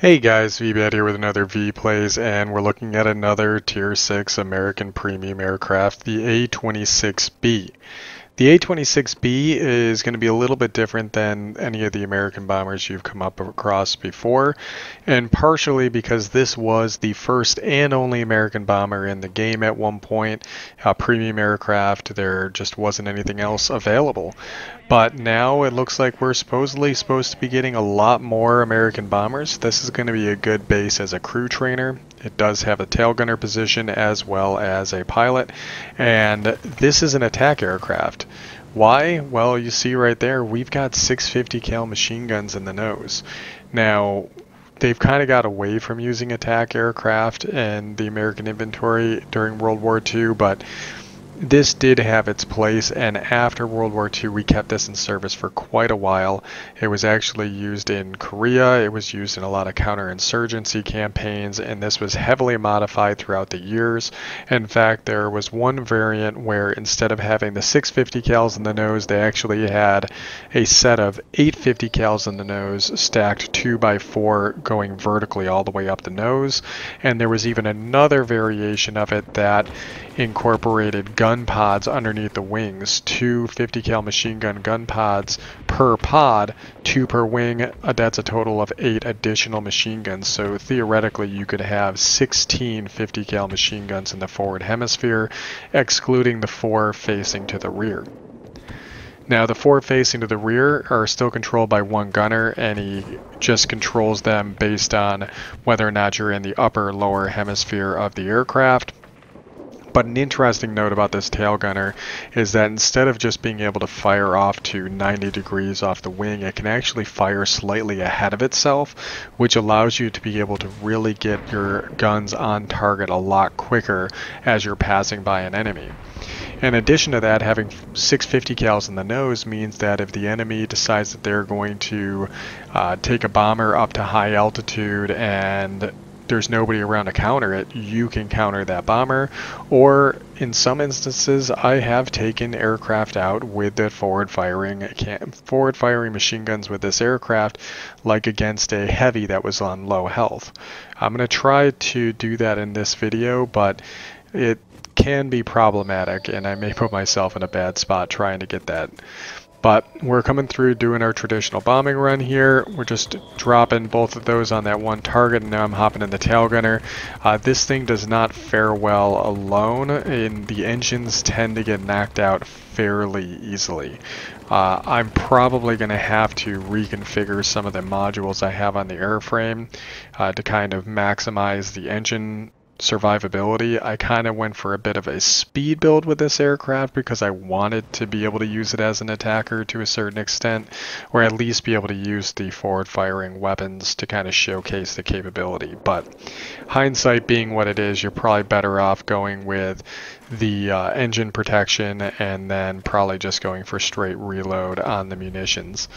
Hey guys, Veebat here with another V-Plays, and we're looking at another Tier 6 American premium aircraft, the A-26B. The A-26B is going to be a little bit different than any of the American bombers you've come up across before, and partially because this was the first and only American bomber in the game at one point. Premium aircraft, there just wasn't anything else available. But now it looks like we're supposed to be getting a lot more American bombers. This is going to be a good base as a crew trainer. It does have a tail gunner position as well as a pilot, and this is an attack aircraft. Why? Well, you see right there, we've got 650 cal machine guns in the nose. Now, they've kind of got away from using attack aircraft in the American inventory during World War II, but this did have its place, and after World War II, we kept this in service for quite a while. It was actually used in Korea, it was used in a lot of counterinsurgency campaigns, and this was heavily modified throughout the years. In fact, there was one variant where instead of having the 650 cals in the nose, they actually had a set of 850 cals in the nose, stacked 2x4 going vertically all the way up the nose. And there was even another variation of it that incorporated gun pods underneath the wings, 2 50 cal machine gun pods per pod, 2 per wing. That's a total of 8 additional machine guns, so theoretically you could have 16 50 cal machine guns in the forward hemisphere, excluding the 4 facing to the rear. Now, the 4 facing to the rear are still controlled by one gunner, and he just controls them based on whether or not you're in the upper or lower hemisphere of the aircraft. But an interesting note about this tail gunner is that instead of just being able to fire off to 90 degrees off the wing, it can actually fire slightly ahead of itself, which allows you to be able to really get your guns on target a lot quicker as you're passing by an enemy. In addition to that, having 650 cals in the nose means that if the enemy decides that they're going to take a bomber up to high altitude and there's nobody around to counter it, you can counter that bomber. Or in some instances, I have taken aircraft out with the forward firing machine guns with this aircraft, like against a heavy that was on low health. I'm going to try to do that in this video, but it can be problematic and I may put myself in a bad spot trying to get that. But we're coming through doing our traditional bombing run here. We're just dropping both of those on that one target, and now I'm hopping in the tail gunner. This thing does not fare well alone, and the engines tend to get knocked out fairly easily. I'm probably going to have to reconfigure some of the modules I have on the airframe to kind of maximize the engine survivability. I kind of went for a bit of a speed build with this aircraft because I wanted to be able to use it as an attacker to a certain extent, or at least be able to use the forward firing weapons to kind of showcase the capability. But hindsight being what it is, you're probably better off going with the engine protection and then probably just going for straight reload on the munitions.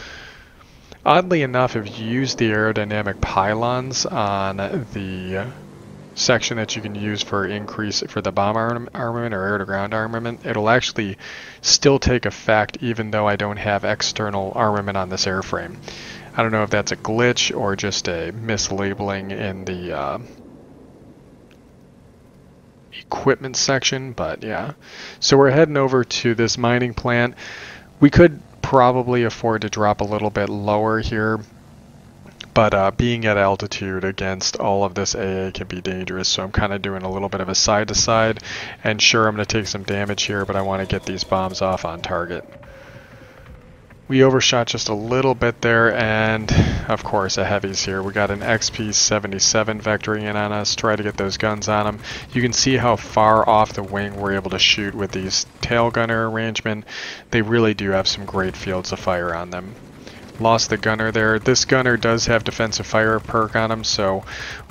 Oddly enough, if you use the aerodynamic pylons on the section that you can use for increase for the bomb armament or air-to-ground armament, it'll actually still take effect even though I don't have external armament on this airframe. I don't know if that's a glitch or just a mislabeling in the equipment section, but yeah. So we're heading over to this mining plant. We could probably afford to drop a little bit lower here, but being at altitude against all of this AA can be dangerous, so I'm kind of doing a little bit of a side-to-side, and sure, I'm going to take some damage here, but I want to get these bombs off on target. We overshot just a little bit there, and of course a heavy's here. We got an XP-77 vectoring in on us, try to get those guns on them. You can see how far off the wing we're able to shoot with these tail gunner arrangement. They really do have some great fields of fire on them. Lost the gunner there. This gunner does have defensive fire perk on him, so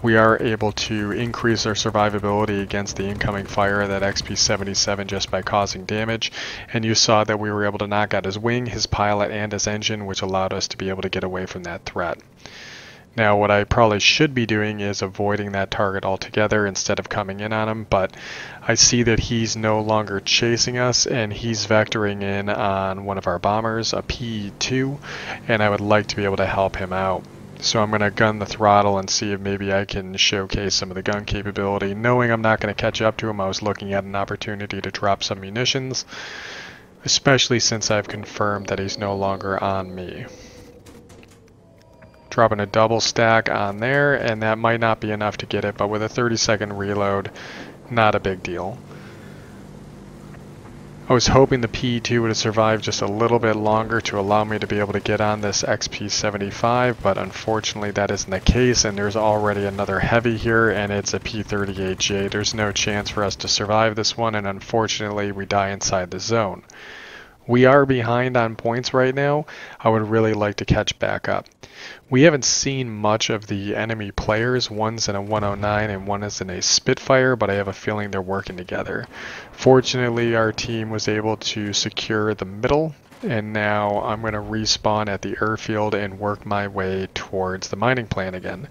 we are able to increase our survivability against the incoming fire of that XP-77 just by causing damage. And you saw that we were able to knock out his wing, his pilot, and his engine, which allowed us to be able to get away from that threat. Now, what I probably should be doing is avoiding that target altogether instead of coming in on him, but I see that he's no longer chasing us, and he's vectoring in on one of our bombers, a P2, and I would like to be able to help him out. So I'm going to gun the throttle and see if maybe I can showcase some of the gun capability. Knowing I'm not going to catch up to him, I was looking at an opportunity to drop some munitions, especially since I've confirmed that he's no longer on me. Dropping a double stack on there, and that might not be enough to get it, but with a 30-second reload, not a big deal. I was hoping the PE2 would have survived just a little bit longer to allow me to be able to get on this XP-75, but unfortunately that isn't the case, and there's already another heavy here, and it's a P-38J. There's no chance for us to survive this one, and unfortunately we die inside the zone. We are behind on points right now. I would really like to catch back up. We haven't seen much of the enemy players. One's in a 109 and one is in a Spitfire, but I have a feeling they're working together. Fortunately, our team was able to secure the middle, and now I'm going to respawn at the airfield and work my way towards the mining plant again.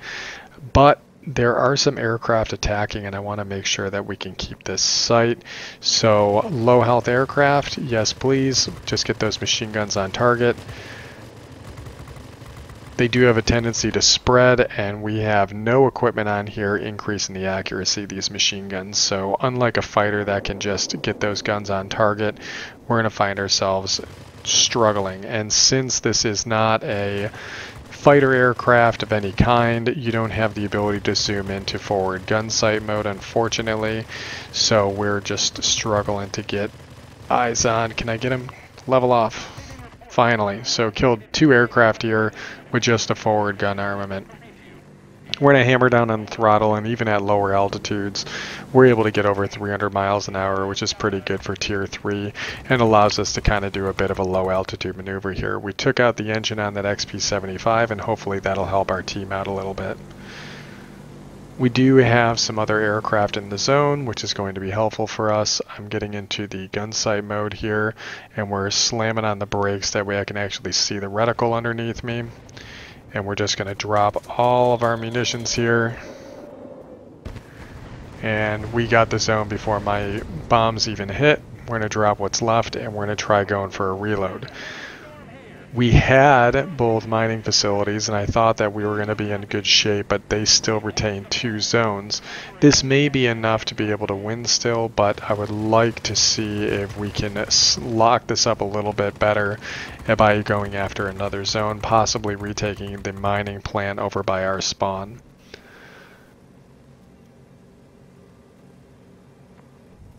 But there are some aircraft attacking, and I want to make sure that we can keep this sight. So low health aircraft, yes please, just get those machine guns on target. They do have a tendency to spread, and we have no equipment on here increasing the accuracy of these machine guns. So unlike a fighter that can just get those guns on target, we're going to find ourselves struggling. And since this is not a fighter aircraft of any kind, you don't have the ability to zoom into forward gun sight mode, unfortunately, so we're just struggling to get eyes on. Can I get him? Level off. Finally. So killed two aircraft here with just a forward gun armament. We're going to hammer down on the throttle, and even at lower altitudes, we're able to get over 300 miles an hour, which is pretty good for Tier 3, and allows us to kind of do a bit of a low-altitude maneuver here. We took out the engine on that XP-75, and hopefully that'll help our team out a little bit. We do have some other aircraft in the zone, which is going to be helpful for us. I'm getting into the gun sight mode here, and we're slamming on the brakes. That way I can actually see the reticle underneath me. And we're just going to drop all of our munitions here. And we got the zone before my bombs even hit. We're going to drop what's left, and we're going to try going for a reload. We had both mining facilities, and I thought that we were going to be in good shape, but they still retain two zones. This may be enough to be able to win still, but I would like to see if we can lock this up a little bit better by going after another zone, possibly retaking the mining plant over by our spawn.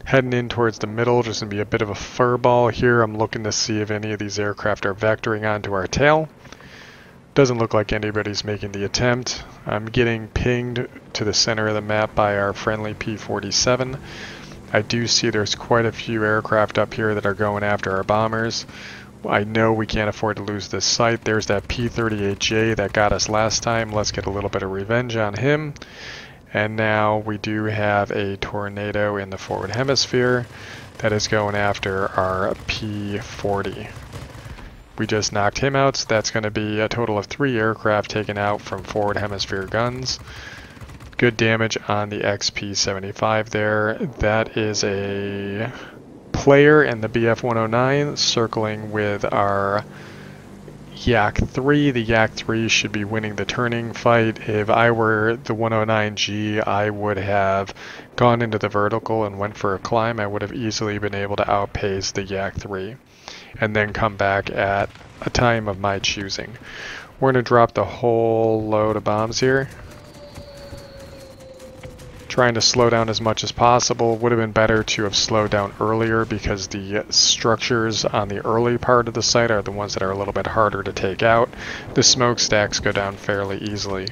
Heading in towards the middle, just going to be a bit of a furball here. I'm looking to see if any of these aircraft are vectoring onto our tail. Doesn't look like anybody's making the attempt. I'm getting pinged to the center of the map by our friendly P-47. I do see there's quite a few aircraft up here that are going after our bombers. I know we can't afford to lose this sight. There's that P-38J that got us last time. Let's get a little bit of revenge on him. And now we do have a tornado in the forward hemisphere that is going after our P-40. We just knocked him out, so that's going to be a total of three aircraft taken out from forward hemisphere guns. Good damage on the XP-75 there. That is a player in the Bf 109 circling with our Yak-3. The Yak-3 should be winning the turning fight. If I were the 109G, I would have gone into the vertical and went for a climb. I would have easily been able to outpace the Yak-3 and then come back at a time of my choosing. We're going to drop the whole load of bombs here. Trying to slow down as much as possible. Would have been better to have slowed down earlier, because the structures on the early part of the site are the ones that are a little bit harder to take out. The smokestacks go down fairly easily.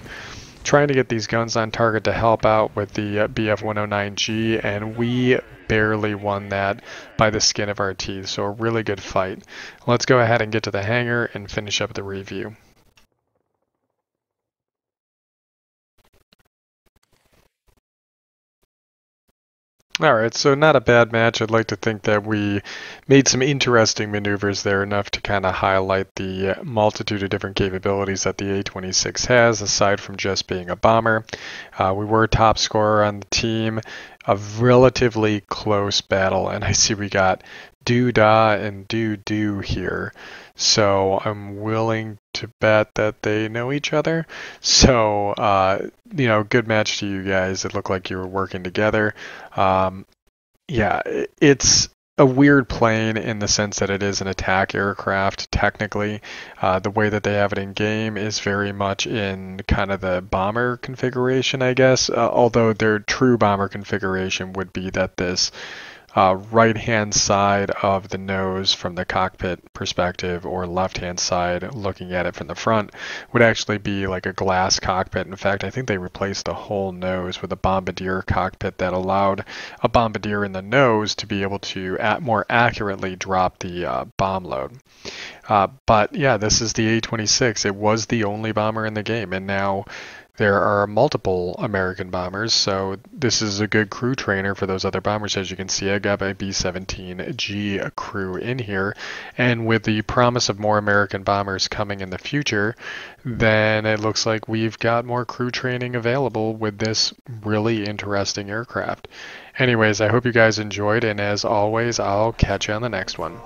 Trying to get these guns on target to help out with the Bf 109G, and we barely won that by the skin of our teeth, so a really good fight. Let's go ahead and get to the hangar and finish up the review. Alright, so not a bad match. I'd like to think that we made some interesting maneuvers there, enough to kind of highlight the multitude of different capabilities that the A-26 has, aside from just being a bomber. We were top scorer on the team, a relatively close battle, and I see we got do-da and do-do here. So I'm willing to bet that they know each other. So, good match to you guys. It looked like you were working together. Yeah, it's a weird plane in the sense that it is an attack aircraft technically. The way that they have it in game is very much in kind of the bomber configuration, I guess, although their true bomber configuration would be that this right-hand side of the nose from the cockpit perspective or left-hand side looking at it from the front would actually be like a glass cockpit. In fact, I think they replaced the whole nose with a bombardier cockpit that allowed a bombardier in the nose to be able to more accurately drop the bomb load. But yeah, this is the A-26. It was the only bomber in the game, and now there are multiple American bombers, so this is a good crew trainer for those other bombers. As you can see, I got my B-17G crew in here, and with the promise of more American bombers coming in the future, then it looks like we've got more crew training available with this really interesting aircraft. Anyways, I hope you guys enjoyed, and as always, I'll catch you on the next one.